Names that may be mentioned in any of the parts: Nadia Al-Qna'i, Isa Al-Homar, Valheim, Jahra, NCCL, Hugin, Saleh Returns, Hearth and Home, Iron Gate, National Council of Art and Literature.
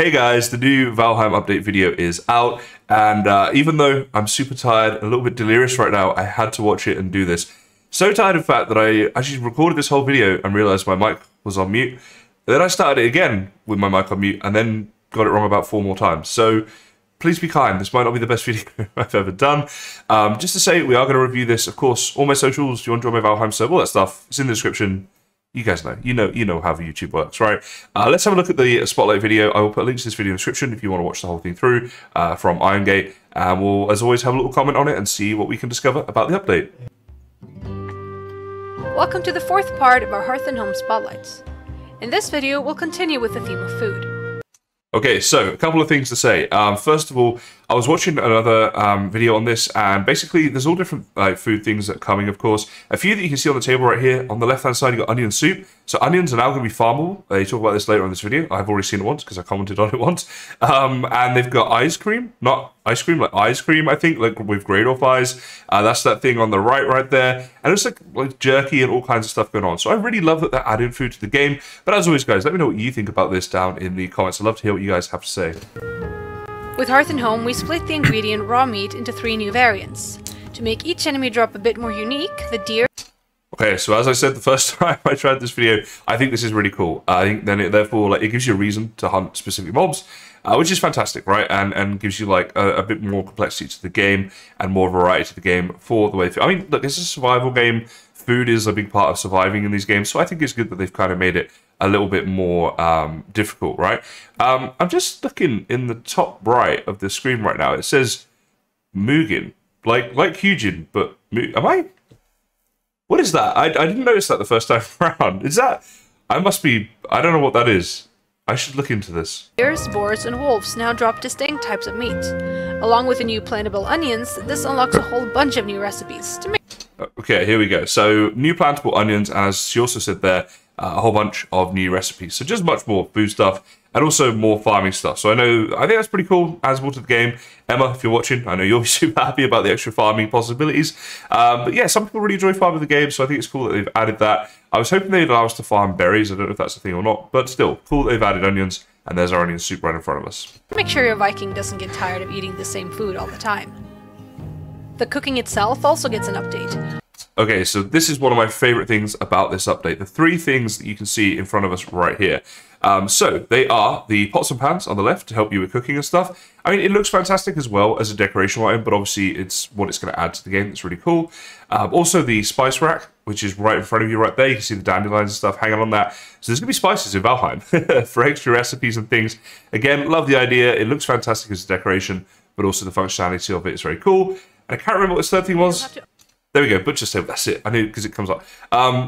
Hey guys, the new Valheim update video is out, and even though I'm super tired, a little bit delirious right now, I had to watch it and do this. So tired, in fact, that I actually recorded this whole video and realized my mic was on mute. Then I started it again with my mic on mute and then got it wrong about 4 more times. So please be kind. This might not be the best video I've ever done. Just to say, we are going to review this. Of course, all my socials, you want to join my Valheim server, all that stuff, it's in the description. You guys know. You know how YouTube works, right? Let's have a look at the Spotlight video. I will put a link to this video in the description if you want to watch the whole thing through from Iron Gate. And we'll, as always, have a little comment on it and see what we can discover about the update. Welcome to the 4th part of our Hearth and Home Spotlights. In this video, we'll continue with the theme of food. Okay, so a couple of things to say. First of all, I was watching another video on this, and basically there's all different food things that are coming, of course. A few that you can see on the table right here. On the left-hand side, you've got onion soup. So onions are now going to be farmable. They talk about this later in this video. I've already seen it once because I commented on it once. And they've got ice cream. Not ice cream, like ice cream, I think, like with Grade-Off eyes. That's that thing on the right there. And it's like jerky and all kinds of stuff going on. So I really love that they're adding food to the game. But as always, guys, let me know what you think about this down in the comments. I'd love to hear what you guys have to say. With Hearth and Home, we split the ingredient raw meat into 3 new variants. To make each enemy drop a bit more unique, the deer... Okay, so as I said the first time I tried this video, I think this is really cool. I think then it, therefore, like, it gives you a reason to hunt specific mobs, which is fantastic, right? And gives you like a bit more complexity to the game and more variety to the game for the way through. I mean, look, it's a survival game. Food is a big part of surviving in these games, so I think it's good that they've kind of made it a little bit more difficult, right? I'm just looking in the top right of the screen right now. It says Mugen, like Hugin, but am I? What is that? I didn't notice that the first time around. Is that? I must be. I don't know what that is. I should look into this. Bears, boars, and wolves now drop distinct types of meat, along with the new plantable onions. This unlocks a whole bunch of new recipes to make. Okay, here we go. So new plantable onions, as she also said there. A whole bunch of new recipes, so just much more food stuff and also more farming stuff. So I think that's pretty cool, as well to the game. Emma, if you're watching, I know you'll be super happy about the extra farming possibilities. But yeah, some people really enjoy farming the game, so I think it's cool that they've added that. I was hoping they'd allow us to farm berries. I don't know if that's a thing or not, but still, cool that they've added onions, and there's our onion soup right in front of us. Make sure your Viking doesn't get tired of eating the same food all the time. The cooking itself also gets an update. Okay, so this is one of my favorite things about this update. The 3 things that you can see in front of us right here. So they are the pots and pans on the left to help you with cooking and stuff. I mean, it looks fantastic as well as a decoration item, but obviously it's what it's going to add to the game that's really cool. Also the spice rack, which is right in front of you right there. You can see the dandelions and stuff hanging on that. So there's going to be spices in Valheim for extra recipes and things. Again, love the idea. It looks fantastic as a decoration, but also the functionality of it is very cool. And I can't remember what this 3rd thing was. There we go, butcher's table, that's it. I knew because it comes up.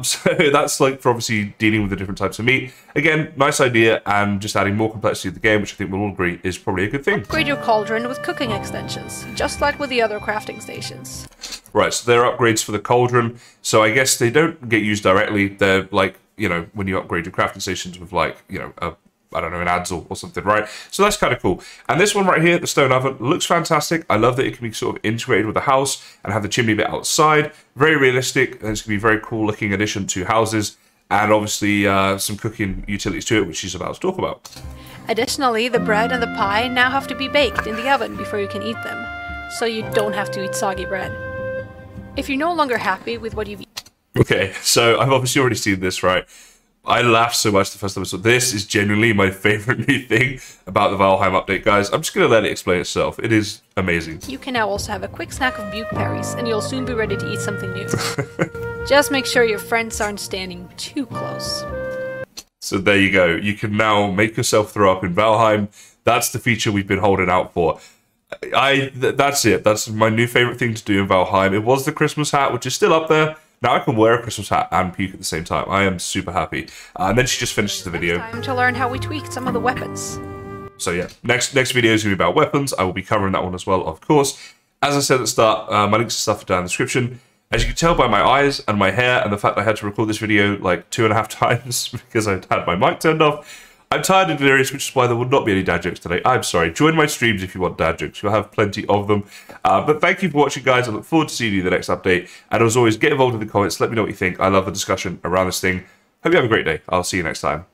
So that's like for obviously dealing with the different types of meat. Again, nice idea, and just adding more complexity to the game, which I think we'll all agree is probably a good thing. Upgrade your cauldron with cooking extensions, just like with the other crafting stations. Right, so there are upgrades for the cauldron. So I guess they don't get used directly. They're like, you know, when you upgrade your crafting stations with like, you know, I don't know, an Adsel or something, right? So that's kind of cool. And this one right here, the stone oven, looks fantastic. I love that it can be sort of integrated with the house and have the chimney bit outside. Very realistic, and it's going to be a very cool looking addition to houses, and obviously some cooking utilities to it, which she's about to talk about. Additionally, the bread and the pie now have to be baked in the oven before you can eat them, so you don't have to eat soggy bread. If you're no longer happy with what you've eaten... Okay, so I've obviously already seen this, right? I laughed so much the first time I saw this. Is genuinely my favorite new thing about the Valheim update, guys. I'm just going to let it explain itself. It is amazing. You can now also have a quick snack of bug berries, and you'll soon be ready to eat something new. Just make sure your friends aren't standing too close. So there you go. You can now make yourself throw up in Valheim. That's the feature we've been holding out for. That's it. That's my new favorite thing to do in Valheim. It was the Christmas hat, which is still up there. Now I can wear a Christmas hat and puke at the same time. I am super happy. And then she just finishes the video. Time to learn how we tweaked some of the weapons. So yeah, next video is going to be about weapons. I will be covering that one as well, of course. As I said at the start, my links to stuff are down in the description. As you can tell by my eyes and my hair and the fact that I had to record this video like 2.5 times because I had my mic turned off, I'm tired and delirious, which is why there will not be any dad jokes today. I'm sorry. Join my streams if you want dad jokes. You'll have plenty of them. But thank you for watching, guys. I look forward to seeing you in the next update. And as always, get involved in the comments. Let me know what you think. I love the discussion around this thing. Hope you have a great day. I'll see you next time.